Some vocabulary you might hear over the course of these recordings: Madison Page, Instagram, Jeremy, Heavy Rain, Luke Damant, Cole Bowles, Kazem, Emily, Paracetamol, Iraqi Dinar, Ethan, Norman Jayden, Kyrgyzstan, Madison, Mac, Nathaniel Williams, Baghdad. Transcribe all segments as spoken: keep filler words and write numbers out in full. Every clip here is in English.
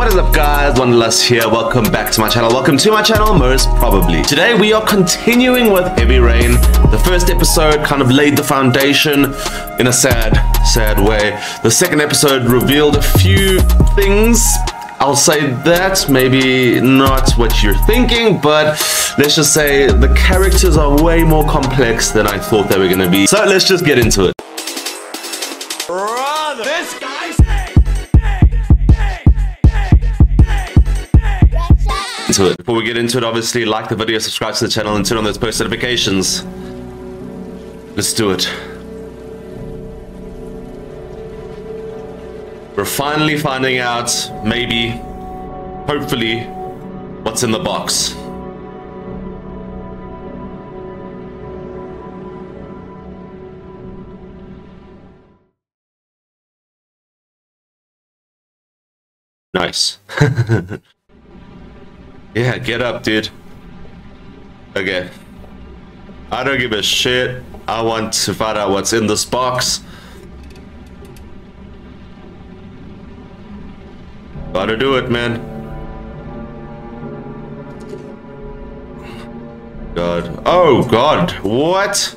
What is up, guys? Wanderlust here. Welcome back to my channel. Welcome to my channel, most probably. Today we are continuing with Heavy Rain. The first episode kind of laid the foundation in a sad, sad way. The second episode revealed a few things. I'll say that, maybe not what you're thinking, but let's just say the characters are way more complex than I thought they were going to be. So let's just get into it. Brother, this guy's into it. Before we get into it, obviously like the video, subscribe to the channel, and turn on those post notifications. Let's do it. We're finally finding out, maybe, hopefully, what's in the box. Nice. Yeah, get up, dude. Okay. I don't give a shit. I want to find out what's in this box. Gotta do it, man. God. Oh, God. What?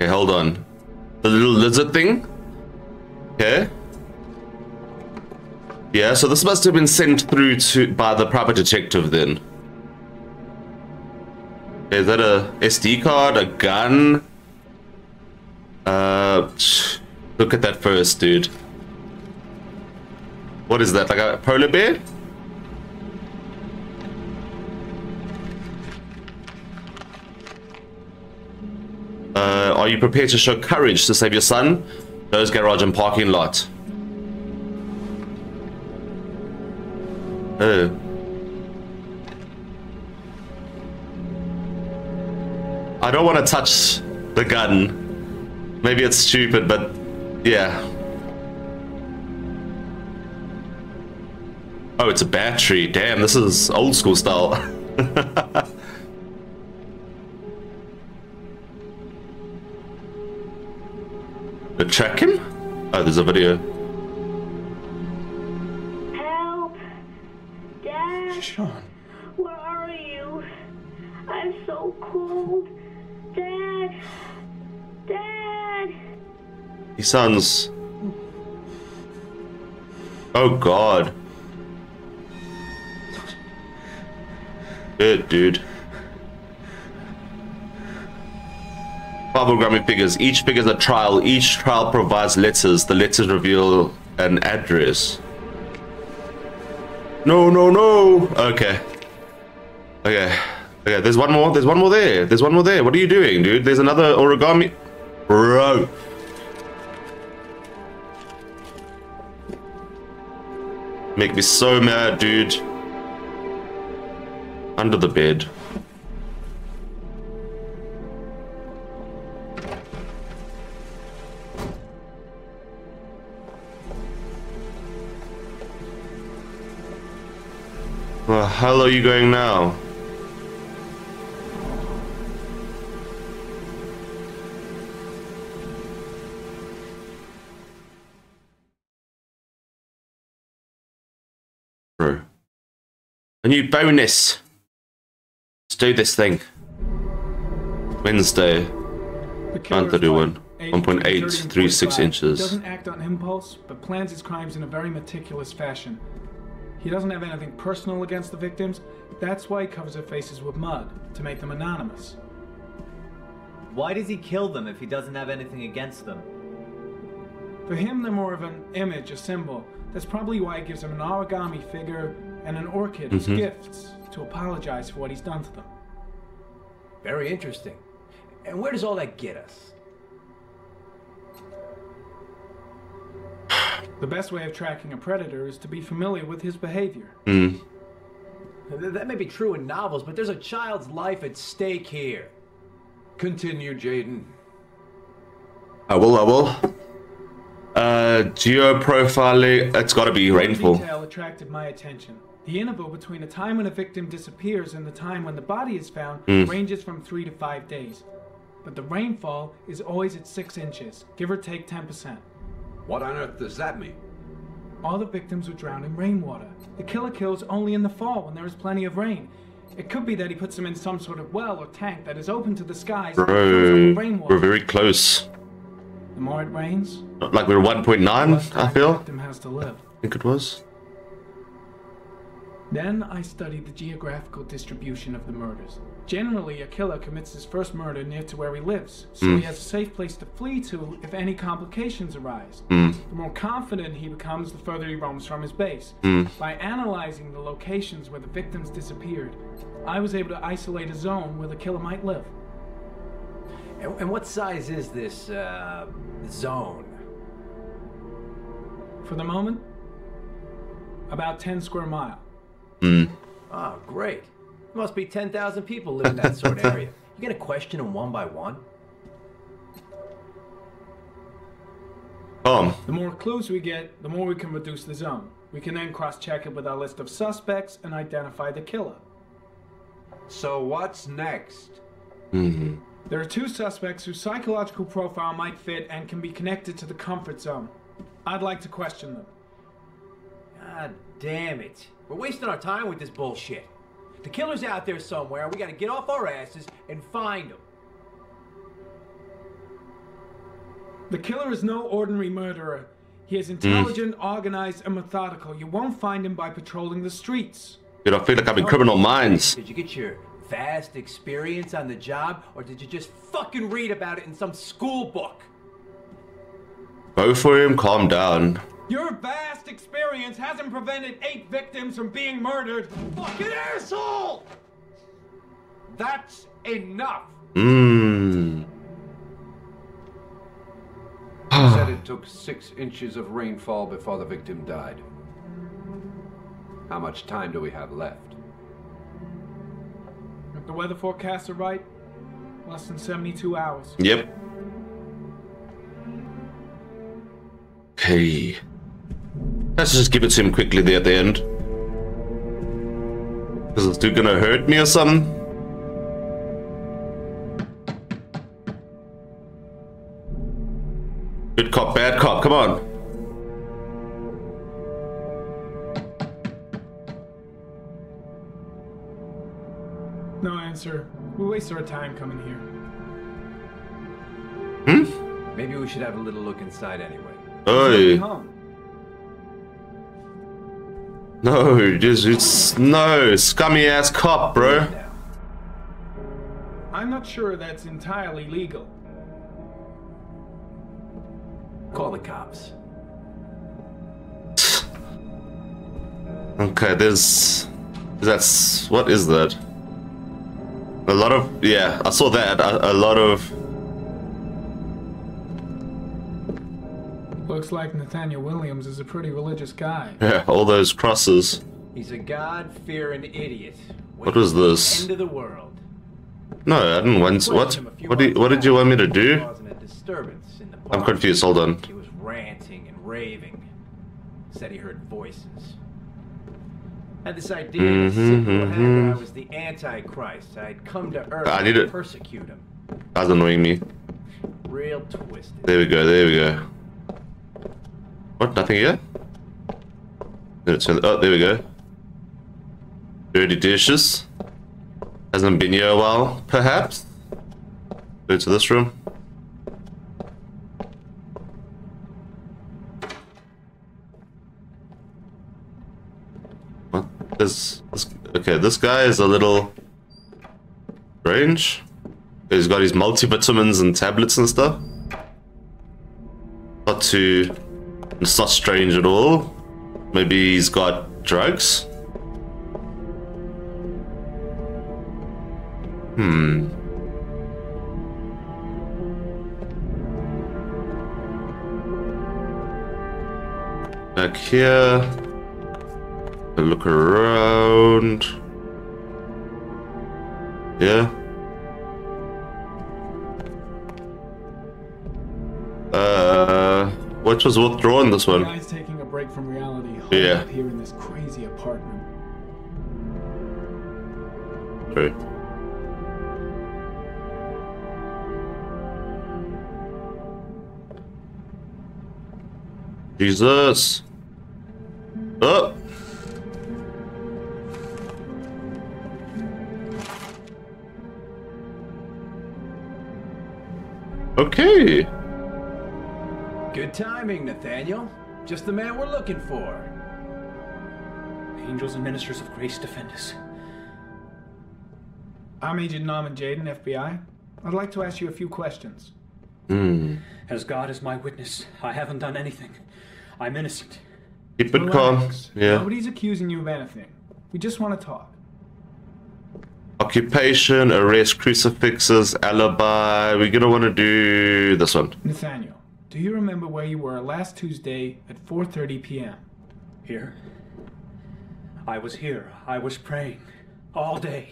Okay, hold on. The little lizard thing? Okay. Yeah, so this must have been sent through to by the proper detective then. Okay, is that a S D card? A gun? Uh, look at that first, dude. What is that, like a polar bear? Uh, are you prepared to show courage to save your son? Those garage and parking lot. Oh. I don't want to touch the gun. Maybe it's stupid, but yeah. Oh, it's a battery. Damn, this is old school style. The track him? Oh, there's a video. Help! Dad! Sean! Where are you? I'm so cold. Dad! Dad! He sounds... Oh, God. It, dude. Five origami figures. Each figure is a trial. Each trial provides letters. The letters reveal an address. No, no, no. Okay. Okay. Okay. There's one more. There's one more there. There's one more there. What are you doing, dude? There's another origami. Bro. Make me so mad, dude. Under the bed. Well, how low are you going now? Bro. A new bonus. Let's do this thing. Wednesday. one thirty-one. one point eight three six inches. Doesn't act on impulse, but plans his crimes in a very meticulous fashion. He doesn't have anything personal against the victims. That's why he covers their faces with mud, to make them anonymous. Why does he kill them if he doesn't have anything against them? For him, they're more of an image, a symbol. That's probably why he gives them an origami figure and an orchid as mm-hmm. gifts. To apologize for what he's done to them. Very interesting. And where does all that get us? The best way of tracking a predator is to be familiar with his behavior. Mm. That may be true in novels, but there's a child's life at stake here. Continue, Jayden. I will, I will. Uh, geoprofiling, it's gotta be rainfall. Detail attracted my attention. The interval between the time when a victim disappears and the time when the body is found mm. ranges from three to five days. But the rainfall is always at six inches, give or take ten percent. What on earth does that mean? All the victims were drowned in rainwater. The killer kills only in the fall when there is plenty of rain. It could be that he puts them in some sort of well or tank that is open to the skies. Bro, we're very close. The more it rains, like we're one point nine, I feel. I think it was. Then I studied the geographical distribution of the murders. Generally, a killer commits his first murder near to where he lives, so mm. he has a safe place to flee to if any complications arise. Mm. The more confident he becomes, the further he roams from his base. Mm. By analyzing the locations where the victims disappeared, I was able to isolate a zone where the killer might live. And, and what size is this uh, zone? For the moment, about ten square miles. Mm. Oh, great. There must be ten thousand people live in that sort of area. You gonna question them one by one? Um. The more clues we get, the more we can reduce the zone. We can then cross-check it with our list of suspects and identify the killer. So what's next? Mm-hmm. There are two suspects whose psychological profile might fit and can be connected to the comfort zone. I'd like to question them. God damn it. We're wasting our time with this bullshit. The killer's out there somewhere. We gotta get off our asses and find him. The killer is no ordinary murderer. He is intelligent, mm. organized, and methodical. You won't find him by patrolling the streets. Dude, I feel like I'm in Criminal Minds. Did you get your vast experience on the job, or did you just fucking read about it in some school book? Go for him, calm down. Your vast experience hasn't prevented eight victims from being murdered. Fucking asshole! That's enough. Mmm. Said it took six inches of rainfall before the victim died. How much time do we have left? If the weather forecasts are right, less than seventy-two hours. Yep. Okay. Let's just give it to him quickly there at the end. Is this dude gonna hurt me or something? Good cop, bad cop, come on. No answer. We waste our time coming here. Hmm? Maybe we should have a little look inside anyway. Hey. No, just it's no scummy ass cop, bro. I'm not sure that's entirely legal. Call the cops. Okay, there's that's what is that? A lot of yeah, I saw that a, a lot of. Looks like Nathaniel Williams is a pretty religious guy. Yeah, all those crosses. He's a God-fearing idiot. What was this? End of the world. No, I didn't want. What? What did? What did you want me to do? I'm confused. Hold on. He was ranting and raving. Said he heard voices. Had this idea that I was the Antichrist. I'd come to Earth and persecute him. That's annoying me. Real twisted. There we go. There we go. What? Nothing here? Oh, there we go. Dirty dishes. Hasn't been here a while, perhaps? Go to this room. What? This, this, okay, this guy is a little strange. He's got his multivitamins and tablets and stuff. Not too... It's not strange at all. Maybe he's got drugs? Hmm. Back here. A look around. Yeah. Uh... Which was withdrawn this one? Guy's taking a break from reality, yeah. Up here in this crazy apartment. Right. Jesus. Up. Okay. Good timing, Nathaniel. Just the man we're looking for. Angels and ministers of grace defend us. I'm Agent Norman Jayden, F B I. I'd like to ask you a few questions. Mm. As God is my witness, I haven't done anything. I'm innocent. Keep it calm. Yeah. Nobody's accusing you of anything. We just want to talk. Occupation, arrest, crucifixes, alibi. We're gonna want to do this one. Nathaniel, do you remember where you were last Tuesday at four thirty p m? Here. I was here. I was praying all day.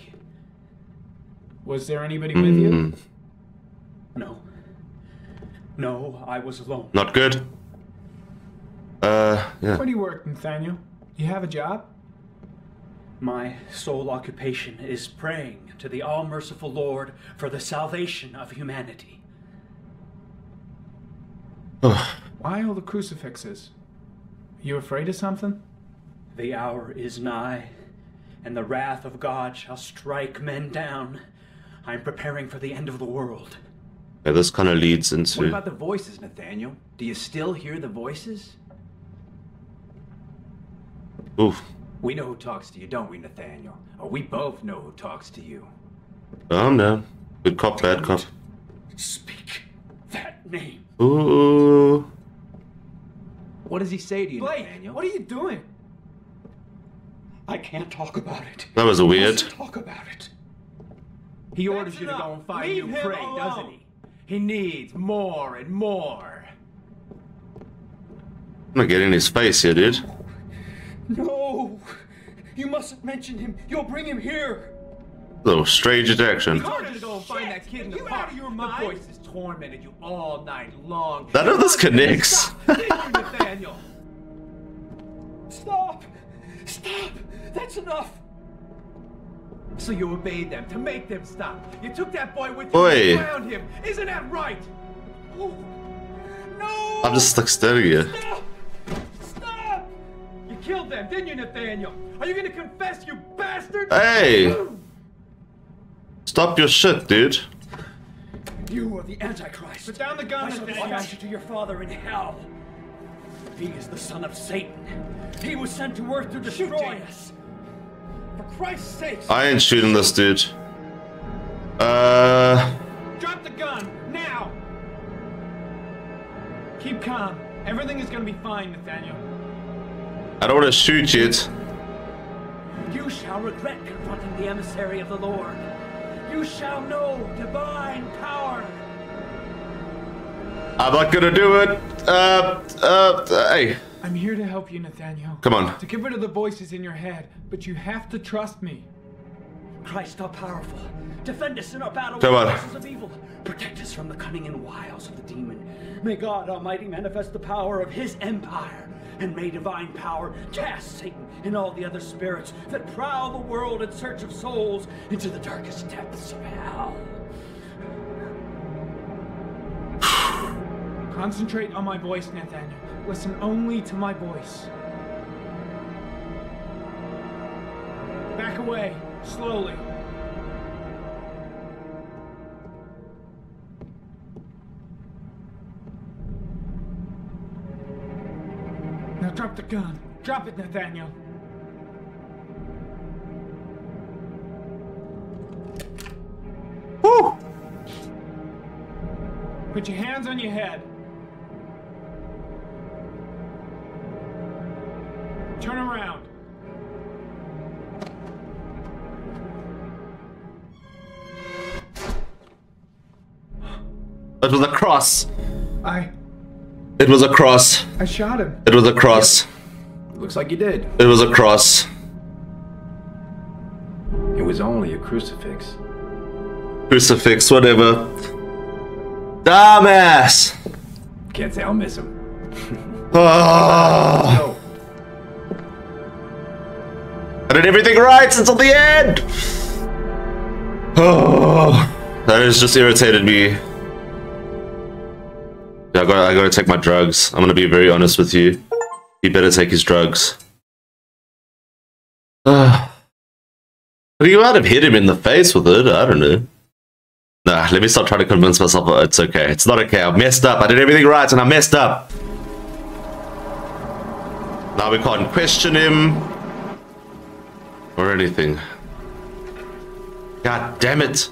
Was there anybody with mm. you? No. No, I was alone. Not good. Uh, yeah. Where do you work, Nathaniel? Do you have a job? My sole occupation is praying to the all-merciful Lord for the salvation of humanity. Oh. Why all the crucifixes? Are you afraid of something? The hour is nigh, and the wrath of God shall strike men down. I'm preparing for the end of the world. Yeah, this kind of leads into... What about the voices, Nathaniel? Do you still hear the voices? Oof. We know who talks to you, don't we, Nathaniel? Or we both know who talks to you. Oh, no. Good cop, bad cop. Speak that name. Ooh. What does he say to you, Blake, Nathaniel? What are you doing? I can't talk about it. That was weird. I can't talk about it. He orders That's you enough. to go and find Leave new prey, alone. doesn't he? He needs more and more. I'm not getting his face here, dude. No! You mustn't mention him. You'll bring him here. A little strange attraction. He ordered you to go and find that kid in the you park. Out of your mind? The voice has tormented you all night long. None of this connects. Stop. Thank you, Nathaniel. Stop. Stop. That's enough. So you obeyed them to make them stop. You took that boy with you Oi. and drowned him. Isn't that right? Oh, no! I'm just stuck staring here. Stop! Stop! You killed them, didn't you, Nathaniel? Are you gonna confess, you bastard? Hey! Stop your shit, dude. You are the Antichrist. Put down the gun, Nathaniel. I shall answer to your father in hell. He is the son of Satan. He was sent to earth to destroy us. For Christ's sake! I ain't shooting this dude. Uh. Drop the gun now. Keep calm. Everything is gonna be fine, Nathaniel. I don't want to shoot it. You shall regret confronting the emissary of the Lord. You shall know divine power. I'm not gonna do it. Uh, uh, hey. I'm here to help you, Nathaniel. Come on. To get rid of the voices in your head, but you have to trust me. Christ, all powerful, defend us in our battle with the forces of evil. Protect us from the cunning and wiles of the demon. May God Almighty manifest the power of His empire, and may divine power cast Satan and all the other spirits that prowl the world in search of souls into the darkest depths of hell. Concentrate on my voice, Nathaniel. Listen only to my voice. Back away, slowly. Now drop the gun. Drop it, Nathaniel. Woo! Put your hands on your head. Turn around. It was a cross. I. It was a cross. I shot him. It was a cross. Yep. Looks like you did. It was a cross. It was only a crucifix. Crucifix, whatever. Dumbass. Can't say I'll miss him. Oh. No. I did everything right until the end! Oh, that has just irritated me. Yeah, I gotta, I gotta take my drugs. I'm gonna be very honest with you. He better take his drugs. Uh, but you might have hit him in the face with it. I don't know. Nah, let me stop trying to convince myself that it's okay. It's not okay. I messed up. I did everything right and I messed up. Now we can't question him or anything. God damn it.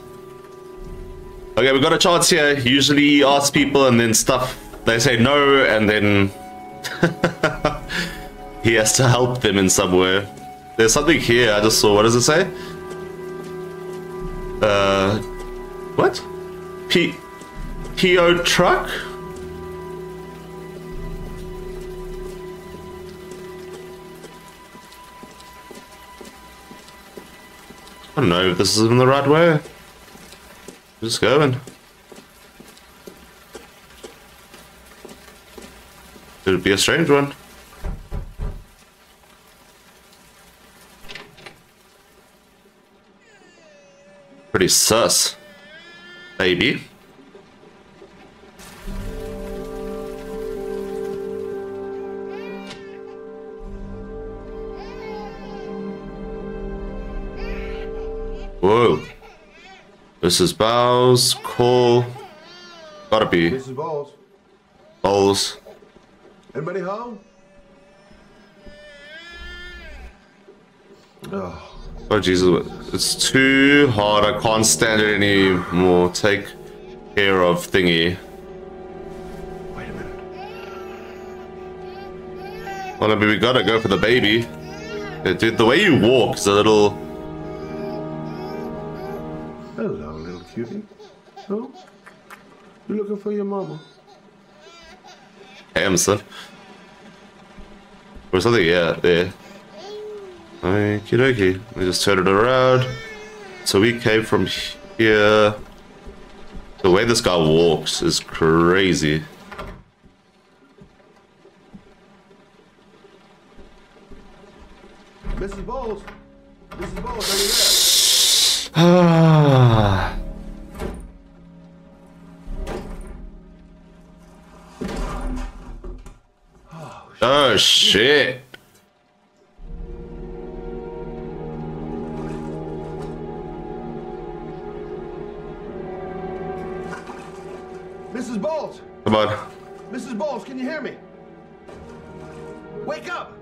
Okay, we got a chance here. Usually you ask people and then stuff. They say no and then he has to help them in some way. There's something here. I just saw. What does it say? Uh, what? P... P O truck? I don't know if this is in the right way. Just going. Could it be a strange one? Pretty sus. Maybe. Whoa. This is Bowles, Cole. Gotta be. This is Bowles. Bowles. Anybody home? Oh. Oh, Jesus. It's too hard. I can't stand it anymore. Take care of thingy. Wait a minute. Well, I mean, we gotta go for the baby. Yeah, dude, the way you walk is a little... Hello, little cutie. Oh, you looking for your mama? Damn, son. Or something, yeah, there. Okie dokie. Let me just turn it around. So we came from here. The way this guy walks is crazy. Missus Bowles! Missus Bowles, are you there? Ah. Oh shit. Missus Bowles. Come on. Missus Bowles, can you hear me? Wake up.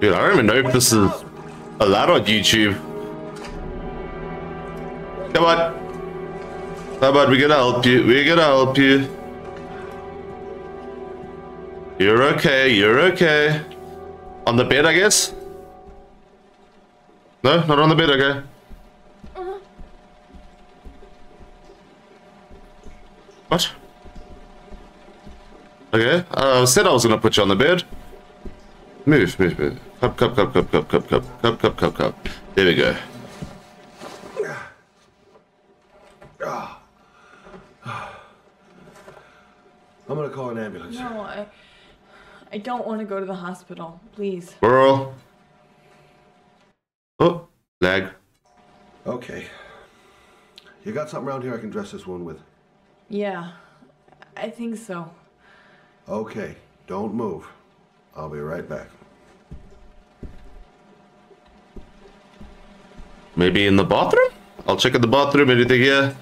Dude, I don't even know if this is allowed on YouTube. Come on. Come on, we're gonna help you. We're gonna help you. You're okay. You're okay. On the bed, I guess? No, not on the bed, okay. Uh-huh. What? Okay. I said I was gonna put you on the bed. Move, move, move. Cup, cup, cup, cup, cup, cup, cup, cup, cup, cup, cup. There we go. I'm gonna call an ambulance. No, I, I don't want to go to the hospital, please. Girl. Oh, lag. Okay. You got something around here I can dress this wound with? Yeah, I think so. Okay, don't move. I'll be right back. Maybe in the bathroom? I'll check in the bathroom. Anything here?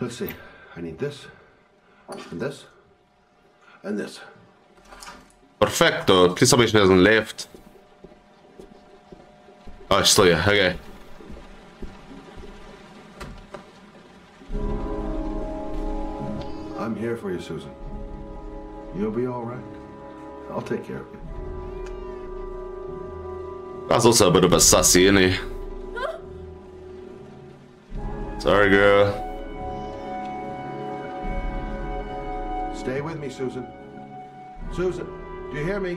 Let's see. I need this, and this, and this. Perfecto. Please, somebody hasn't left. Oh, it's still here. Okay. I'm here for you, Susan. You'll be all right. I'll take care of you. That's also a bit of a sussy, isn't he? Huh? Sorry, girl. Stay with me, Susan. Susan, do you hear me?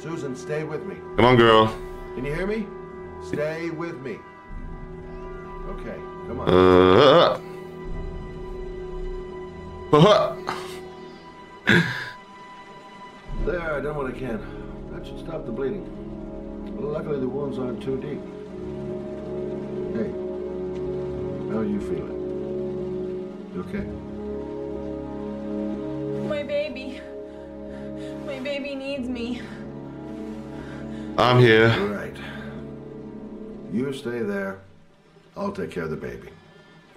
Susan, stay with me. Come on, girl. Can you hear me? Stay with me. Okay, come on. Uh, uh, uh. There, I done what I can. That should stop the bleeding. Well, luckily, the wounds aren't too deep. Hey, how are you feeling? You okay? My baby. My baby needs me. I'm here. All right. You stay there. I'll take care of the baby.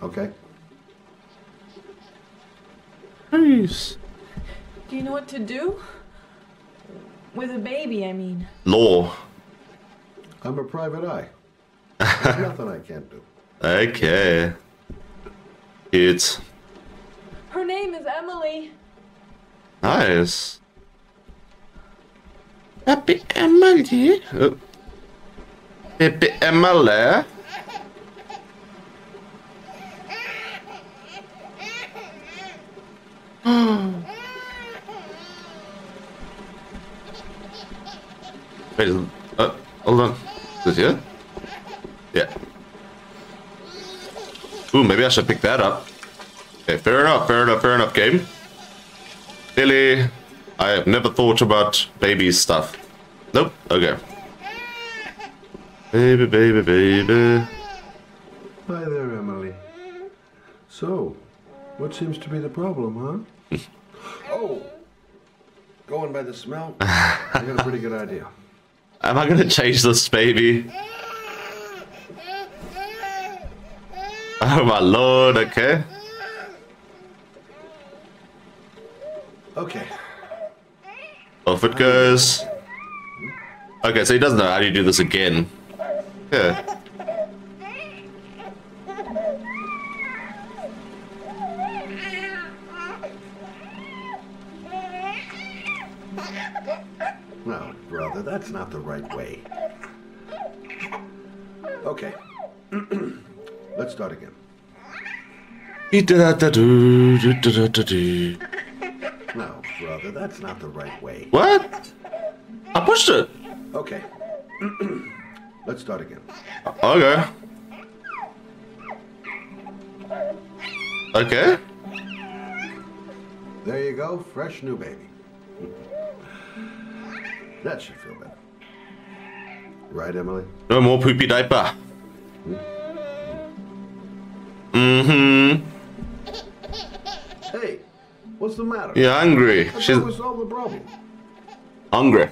Okay? Nice. Do you know what to do? With a baby, I mean. No. I'm a private eye. There's nothing I can't do. Okay. It's. Her name is Emily. Nice. Happy Emily. Oh. Happy Emily. Wait, uh, hold on. Is this here? Yeah. Ooh, maybe I should pick that up. Okay, fair enough, fair enough, fair enough, game. Really, I have never thought about baby stuff. Nope, okay. Baby, baby, baby. Hi there, Emily. So, what seems to be the problem, huh? Oh, going by the smell, I got a pretty good idea. Am I gonna change this baby? Oh my lord, okay. Okay. Off it goes. Okay, so he doesn't know how to do this again. Yeah. No, brother, that's not the right way. Okay. Let's start again. No, brother, that's not the right way. What? I pushed it. Okay. Let's start again. Okay. Okay. There you go, fresh new baby. That should feel better. Right, Emily? No more poopy diaper. Hmm? Mm-hmm. Hey, what's the matter? You're hungry. She's solve the problem. Hungry.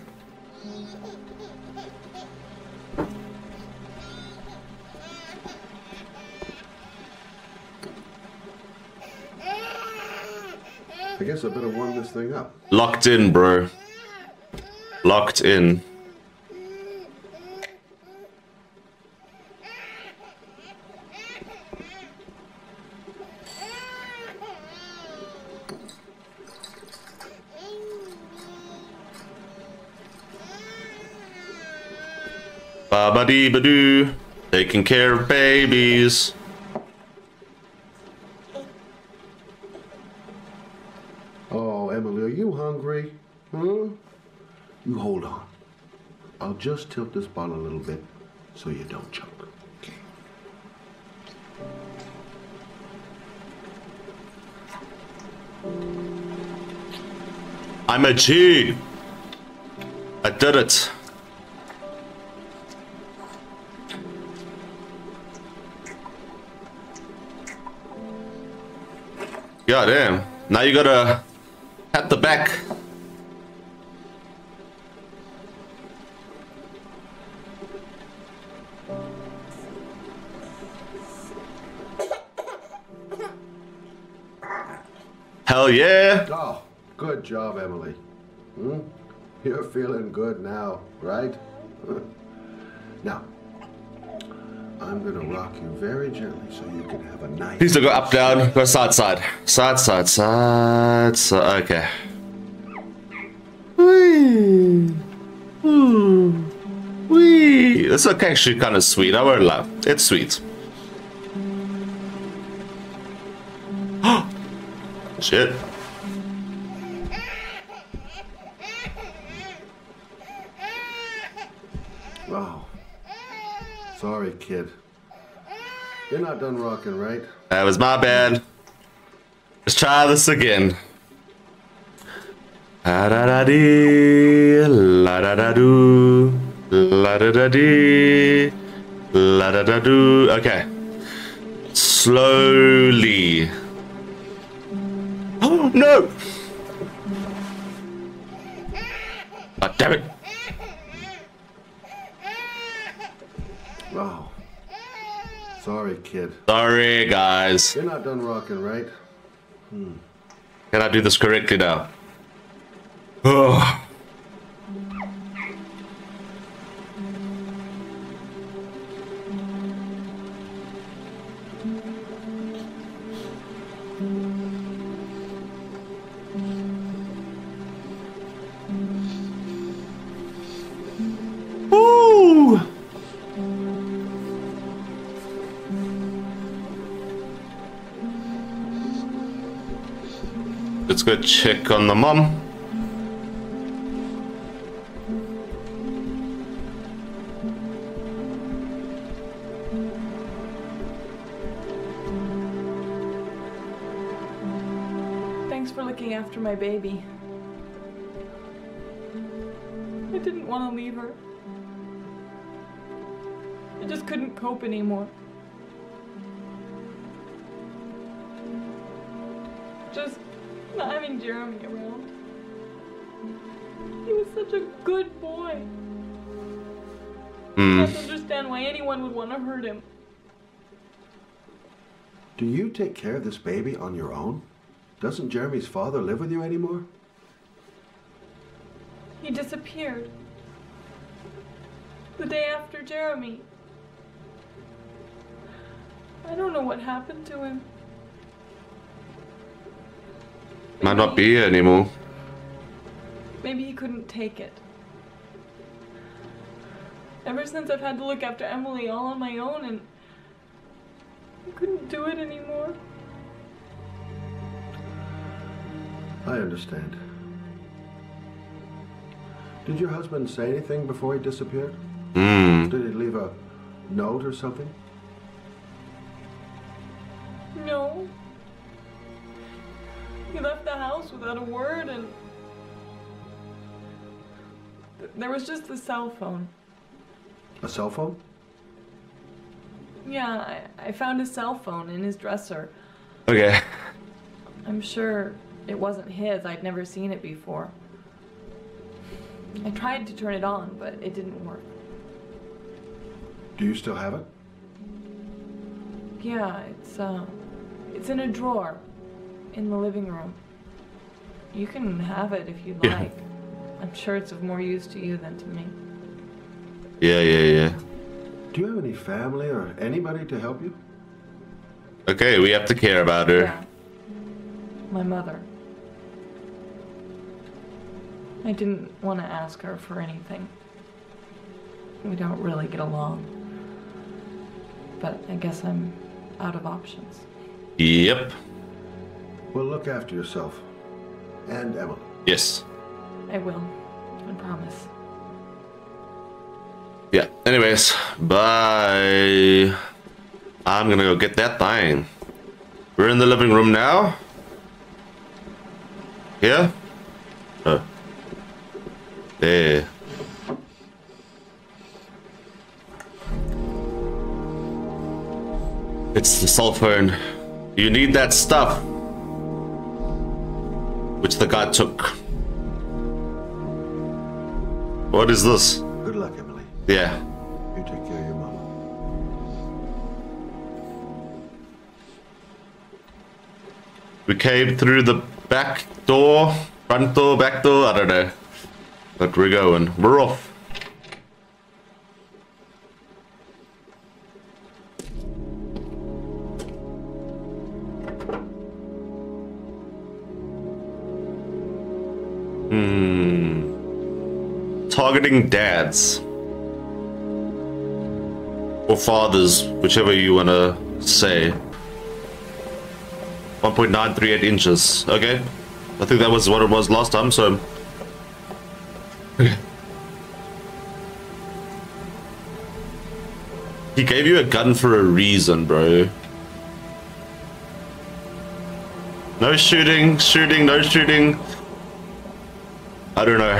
I guess I better warm this thing up. Locked in, bro. Locked in. Ba-ba-dee-ba-doo, taking care of babies. Oh, Emily, are you hungry? Hmm? You hold on. I'll just tilt this bottle a little bit so you don't choke. I'm a G. I did it. God damn. Now you gotta pat the back. Hell yeah. Oh, good job, Emily. Hmm? You're feeling good now, right? Now, I'm gonna rock you very gently so you can have a nice. Please don't go up, down, go side, side. Side, side, side, side. Okay. Wee. Ooh. Wee. This is actually kind of sweet. I won't lie. It's sweet. Shit. Wow. Sorry, kid. You're not done rocking, right? That was my bad. Let's try this again. La da da dee, la da da doo, la da da dee, la da da doo. Okay. Slowly. No! God damn it! Wow. Sorry, kid. Sorry, guys. You're not done rocking, right? Hmm. Can I do this correctly now? Oh. Let's go check on the mom. Thanks for looking after my baby. I didn't want to leave her. I just couldn't cope anymore. Just not having Jeremy around. He was such a good boy. Mm. I don't understand why anyone would want to hurt him. Do you take care of this baby on your own? Doesn't Jeremy's father live with you anymore? He disappeared. The day after Jeremy. I don't know what happened to him. Might not be here anymore. Maybe he couldn't take it. Ever since, I've had to look after Emily all on my own, and I couldn't do it anymore. I understand. Did your husband say anything before he disappeared? Mm. Did he leave a note or something? No. He left the house without a word, and th there was just the cell phone. A cell phone? Yeah, I, I found a cell phone in his dresser. Okay. I'm sure it wasn't his. I'd never seen it before. I tried to turn it on, but it didn't work. Do you still have it? Yeah, it's uh, it's in a drawer. In the living room. You can have it if you'd yeah. like. I'm sure it's of more use to you than to me. Yeah, yeah, yeah. Do you have any family or anybody to help you? Okay, we have to care about her. Yeah. My mother. I didn't want to ask her for anything. We don't really get along. But I guess I'm out of options. Yep. Well, look after yourself. And Emily. Yes. I will. I promise. Yeah. Anyways, bye. I'm gonna go get that thing. We're in the living room now. Here? Oh. There. It's the cell phone. You need that stuff. Which the guy took. What is this? Good luck, Emily. Yeah. You take care of your mama. We came through the back door, front door, back door, I don't know. But we're going. We're off. Hmm. Targeting dads. Or fathers, whichever you want to say. one point nine three eight inches. Okay. I think that was what it was last time, so... Okay. He gave you a gun for a reason, bro. No shooting, shooting, no shooting. I don't know.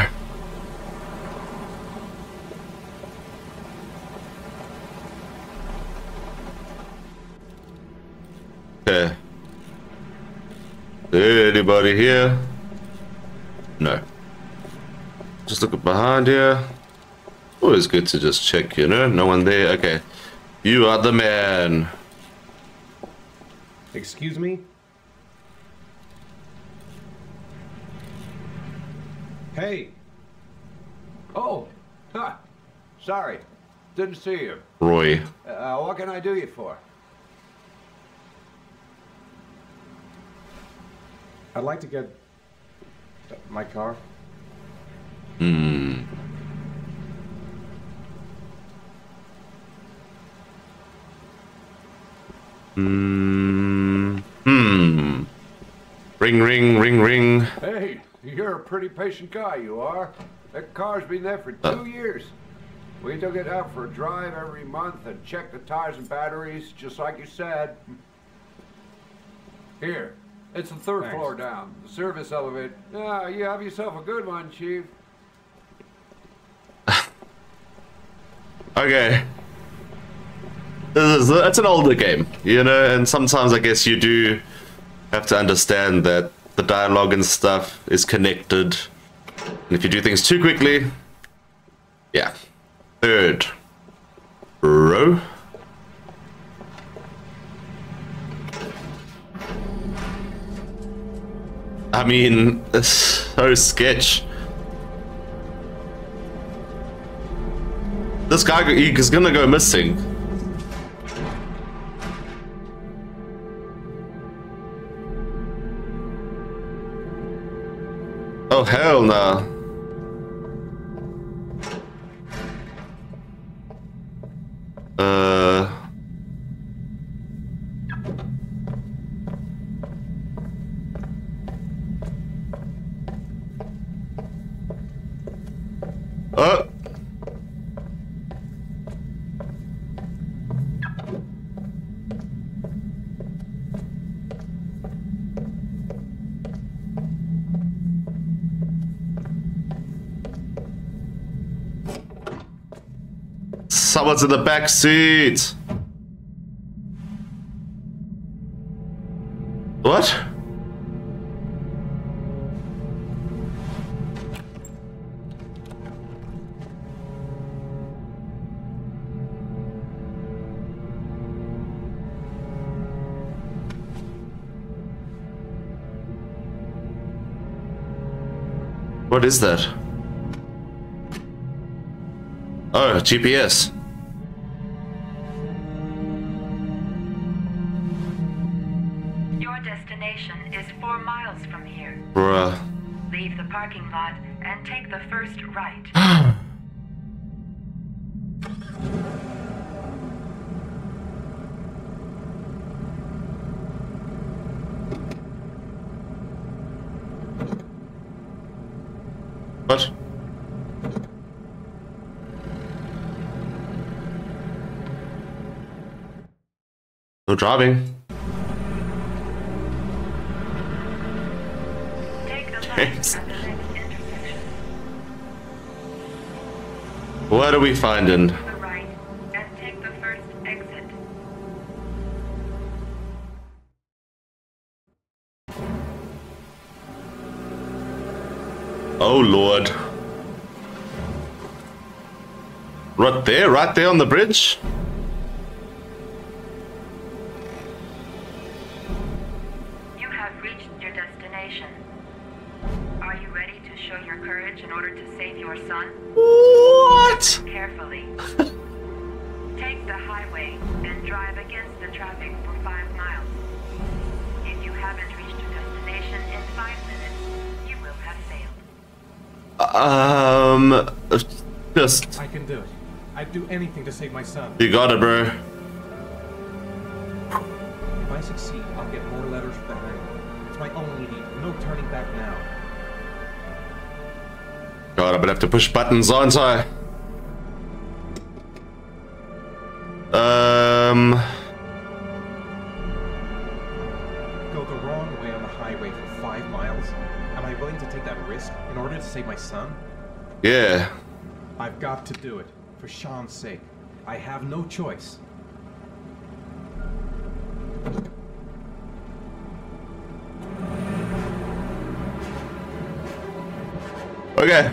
Okay. Anybody here? No. Just looking behind here. Always good to just check, you know? No one there. Okay. You are the man. Excuse me? Hey. Oh. Huh. Sorry. Didn't see you. Roy. Uh, what can I do you for? I'd like to get my car. Hmm. Hmm. Hmm. Ring, ring, ring, ring. Hey, you're a pretty patient guy, you are. That car's been there for two uh. years. We took it out for a drive every month and checked the tires and batteries, just like you said. Here. It's the third Thanks. floor down. The service elevator. Yeah, you have yourself a good one, Chief. Okay. This is, it's an older game, you know, and sometimes I guess you do have to understand that the dialogue and stuff is connected. And if you do things too quickly, yeah. Third row. I mean, it's so sketch. This guy is gonna go missing. Oh, hell no. Nah. Uh... Oh! Someone's in the back seat. What? What is that? Oh, G P S. Your destination is four miles from here. Bruh. Leave the parking lot and take the first right. What? No driving. Take the James. At the next intersection. What are we finding? The right and take the first exit. Oh Lord. Right there, right there on the bridge? You have reached your destination. Are you ready to show your courage in order to save your son? What? Carefully. Take the highway and drive against the traffic for five miles. If you haven't reached your destination in five minutes, you will have failed. Um, just. I can do it. I'd do anything to save my son. You got it, bro. If I succeed, I'll get more letters from behind. It's my only need. No turning back now. God, I'm gonna have to push buttons, aren't I? Um. Go the wrong way on the highway for five miles. Am I willing to take that risk in order to save my son? Yeah. I've got to do it. For Sean's sake. I have no choice. Okay.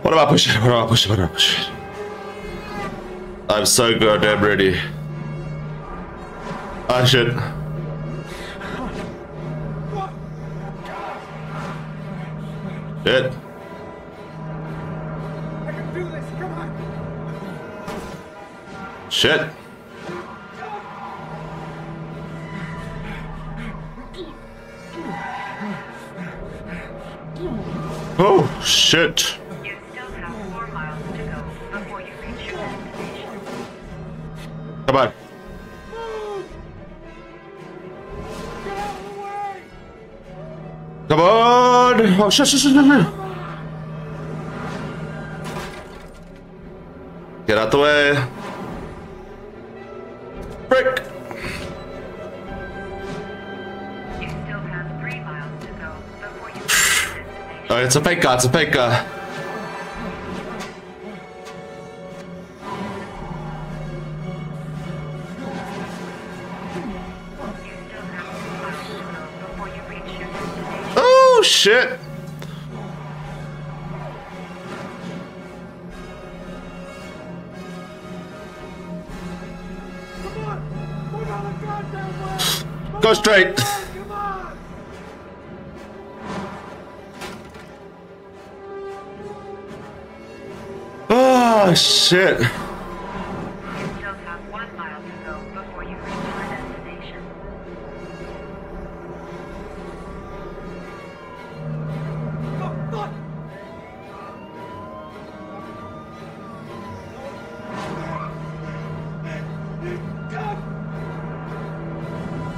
What am I pushing? What am I pushing? What am I pushing? I'm so goddamn ready. Ah, shit. Shit. I can do this. Come on. Shit. Oh, shit. You still have four miles to go before you reach your destination. Come on. Get out of the way. Come on. Oh, shit, shit, shit, shit. Get out the way. Frick. Oh, it's a fake car, it's a fake car. Oh, shit. Come on, we're on the goddamn way. Go straight. Oh, shit. You still have one mile to go before you reach your destination. Oh, fuck.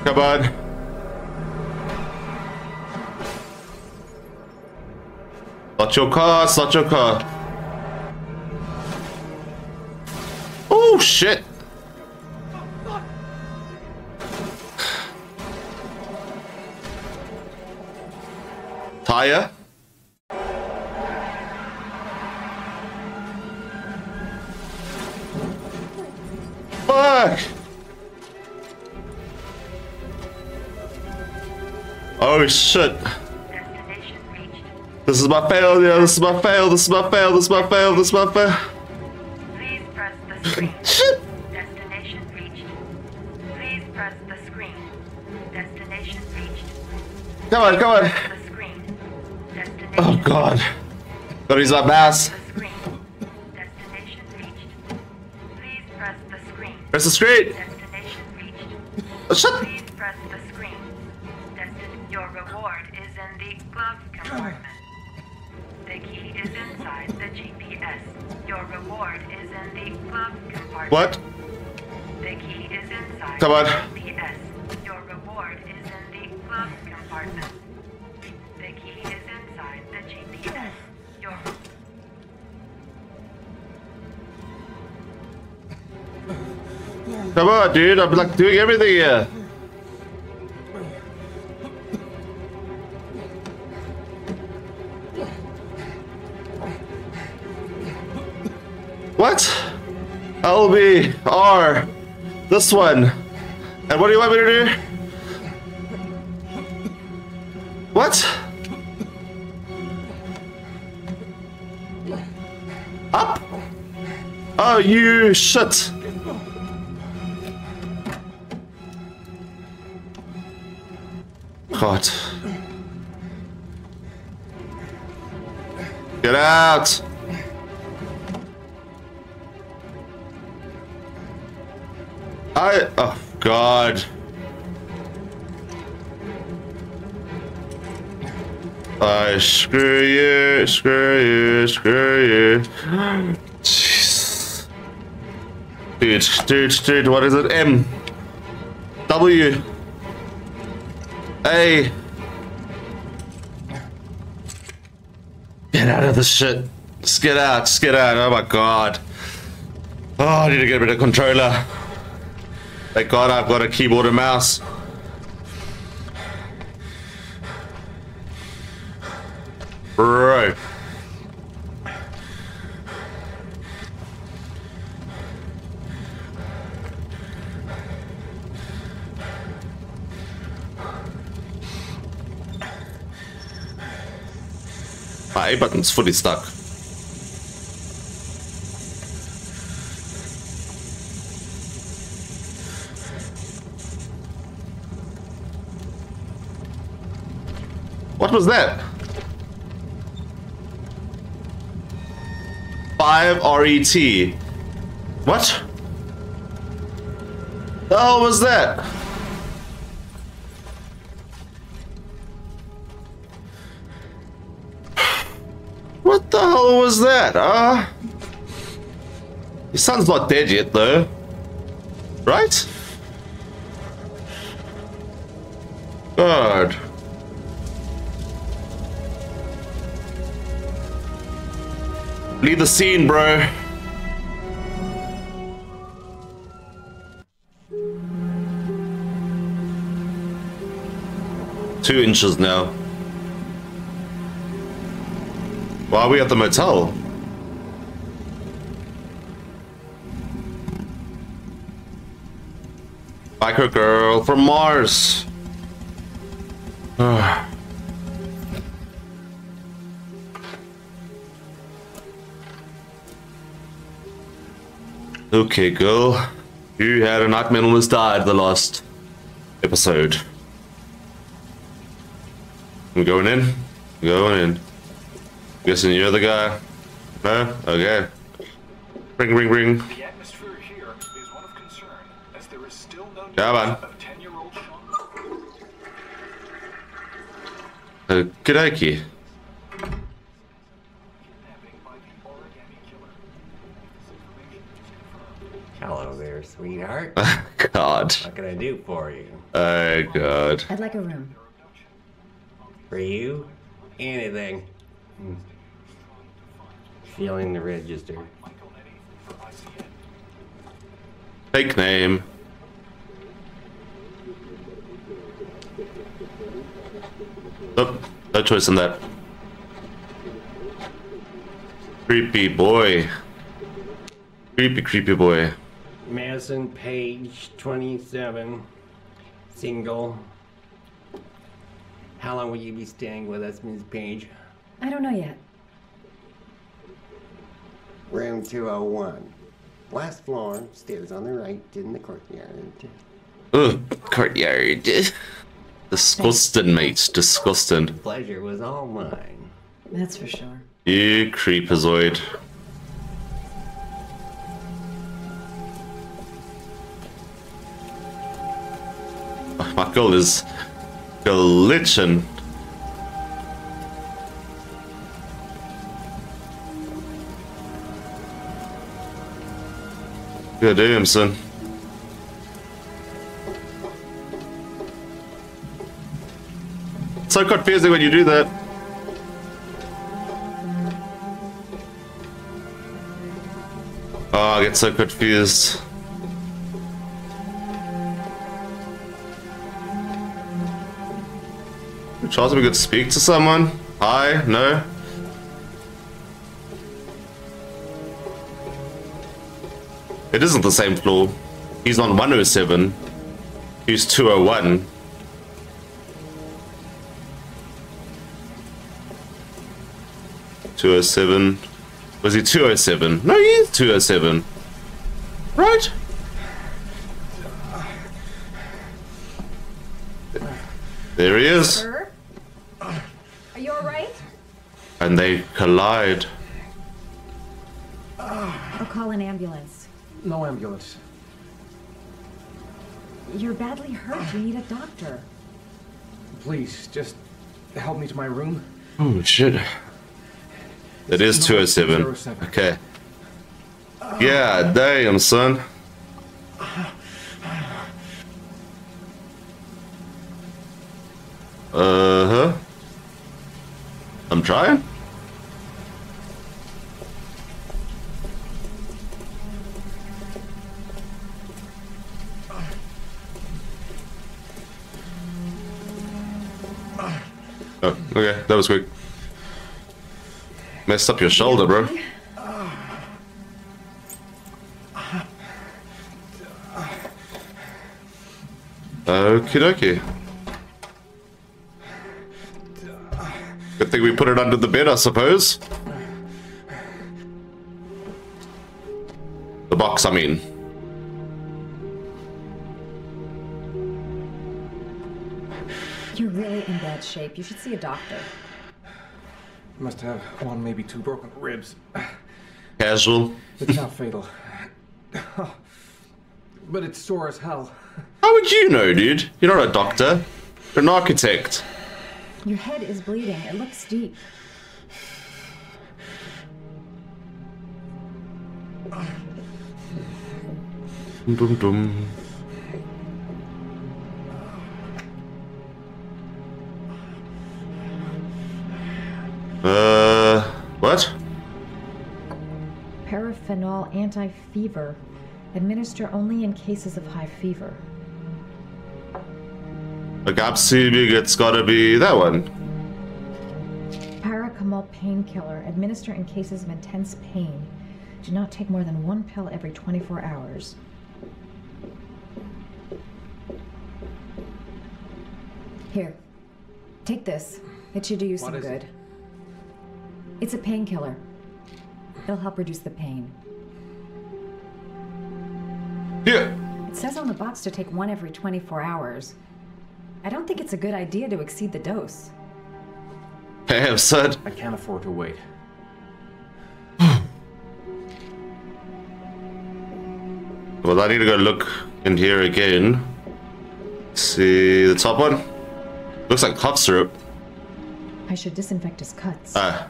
Come on. Not your car, it's not your car. Oh, shit. Tire. Fuck. Oh, shit. This is my failure. This is my fail. This is my fail. This is my fail. This is my fail. Destination reached. Please press the screen. Destination reached. Come on, come on. Oh god. But he's not mass. Destination reached. Please press the screen. Press the screen. Destination reached. Shut. Please press the screen. Destin- your reward is in the glove compartment. The key is inside the G P S. Your reward is in the glove compartment. What? The key is inside Come on. the G P S. Your reward is in the glove compartment. The key is inside the G P S. Your Come on, dude. I'm like doing everything here. What? L B R. This one. And what do you want me to do? What? Up? Oh, you shit. God. Get out. I, oh god. I screw you, screw you, screw you. Jeez. Dude, dude, dude, what is it? M. W. A. Get out of this shit. Just get out, just get out. Oh my god. Oh, I need to get rid of controller. Thank God I've got a keyboard and mouse. Bro. My A button's fully stuck. What was that? five R E T. What? The hell was that? What the hell was that? Uh, your son's not dead yet, though. Right? God. Leave the scene, bro. Two inches now. Why are we at the motel? Biker girl from Mars. Ugh. Okay, girl. You had a nightmare and almost died the last episode. I'm going in. I'm going in. Guessing you're the guy. No? Okay. Ring, ring, ring. The atmosphere here is one of concern, as there is still no news of ten-year-old Sean. Okie dokie. Hello there, sweetheart. God. What can I do for you? Oh, God. I'd like a room. For you? Anything. Mm. Feeling the register. Fake name. Oh, no choice in that. Creepy boy. Creepy, creepy boy. Madison Page, twenty-seven. Single. How long will you be staying with us, Miz Page? I don't know yet. Room two oh one. Last floor, stairs on the right, in the courtyard. Ugh, courtyard. Disgusting, mate. Disgusting. The pleasure was all mine. That's for sure. You creepazoid. My girl is glitching. Good damn, son. It's so confusing when you do that. Oh, I get so confused. Charles, we could speak to someone. Hi, no. It isn't the same floor. He's on one oh seven. He's two oh one. two oh seven. Was he two oh seven? No, he is two oh seven. Right? There he is. Are you alright? And they collide. I'll call an ambulance. No ambulance. You're badly hurt. You need a doctor. Please, just help me to my room. Oh, shit. It is two oh seven. Okay. Yeah, damn, son. Uh-huh. I'm trying. Oh, okay, that was quick. Messed up your shoulder, bro. Okie dokie. Good thing we put it under the bed, I suppose. The box, I mean. You're really in bad shape. You should see a doctor. You must have one, maybe two broken ribs. Casual. It's not fatal. But it's sore as hell. How would you know, dude? You're not a doctor. You're an architect. Your head is bleeding. It looks deep. Dum dum. Uh, what? Paraphenol anti-fever. Administer only in cases of high fever. Like, absolutely, it's gotta be that one. Paracetamol painkiller. Administer in cases of intense pain. Do not take more than one pill every twenty-four hours. Here, take this. It should do you some good. It? It's a painkiller. It'll help reduce the pain. Yeah. It says on the box to take one every twenty-four hours. I don't think it's a good idea to exceed the dose. Damn, son. I can't afford to wait. Well, I need to go look in here again. See the top one? Looks like cough syrup. I should disinfect his cuts. Ah.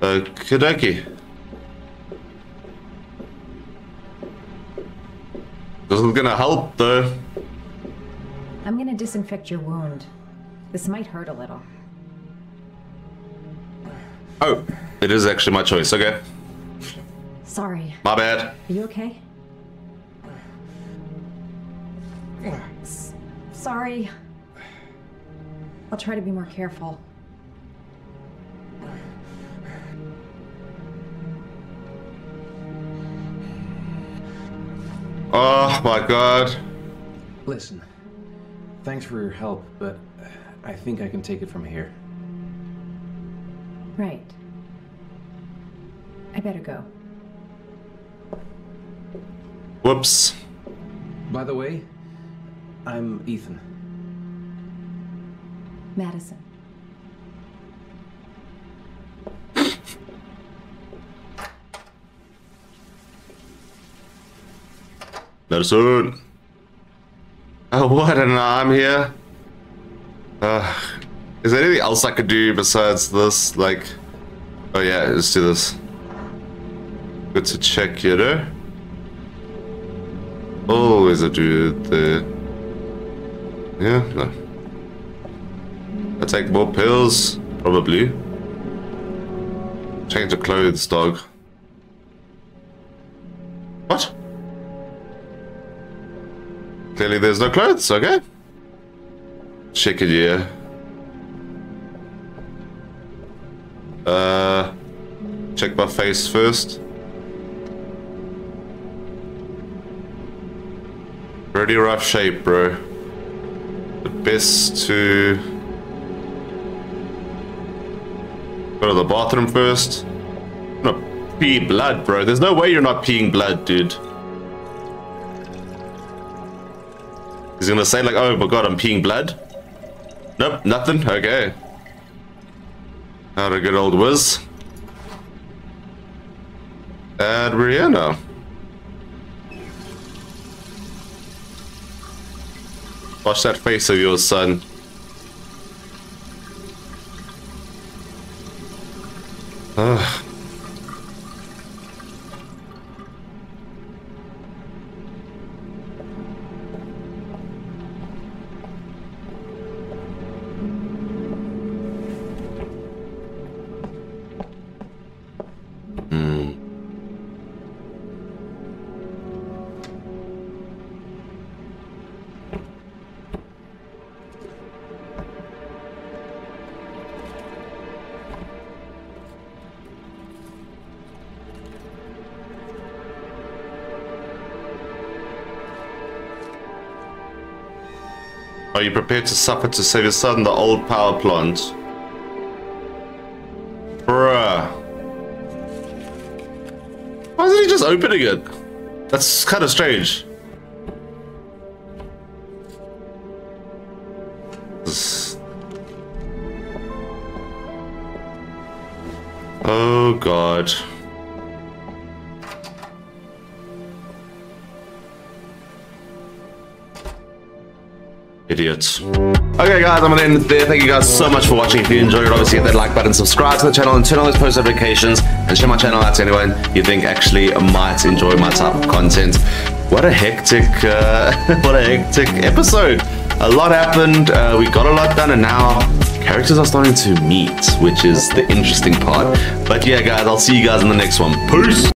Okie dokie. This is gonna help, though. I'm gonna disinfect your wound. This might hurt a little. Oh, it is actually my choice. Okay. Sorry. My bad. Are you okay? S- sorry. I'll try to be more careful. Oh my God. Listen, thanks for your help, but I think I can take it from here. Right. I better go. Whoops. By the way, I'm Ethan. Madison. Madison. Oh, what? And I'm here. Uh, is there anything else I could do besides this? Like, oh yeah, let's do this. Good to check, you know. Always a dude there. Yeah. No. I take more pills, probably. Change the clothes, dog. What? Clearly there's no clothes, okay. Check it here. Uh, check my face first. Pretty rough shape, bro. The best to go to the bathroom first. I'm gonna pee blood, bro. There's no way you're not peeing blood, dude. He's gonna say like, oh my God, I'm peeing blood. Nope, nothing. Okay. Not a good old whiz. And we're here now. Watch that face of yours, son. Ugh. Are you prepared to suffer to save your son, the old power plant? opening it. That's kind of strange. Oh god. Idiots. Okay guys, I'm gonna end it there. Thank you guys so much for watching. If you enjoyed it, obviously hit that like button, subscribe to the channel and turn on those post notifications, and share my channel out to anyone you think actually might enjoy my type of content. What a hectic uh, what a hectic episode. A lot happened, uh, we got a lot done, and now characters are starting to meet, which is the interesting part. But yeah guys, I'll see you guys in the next one. Peace!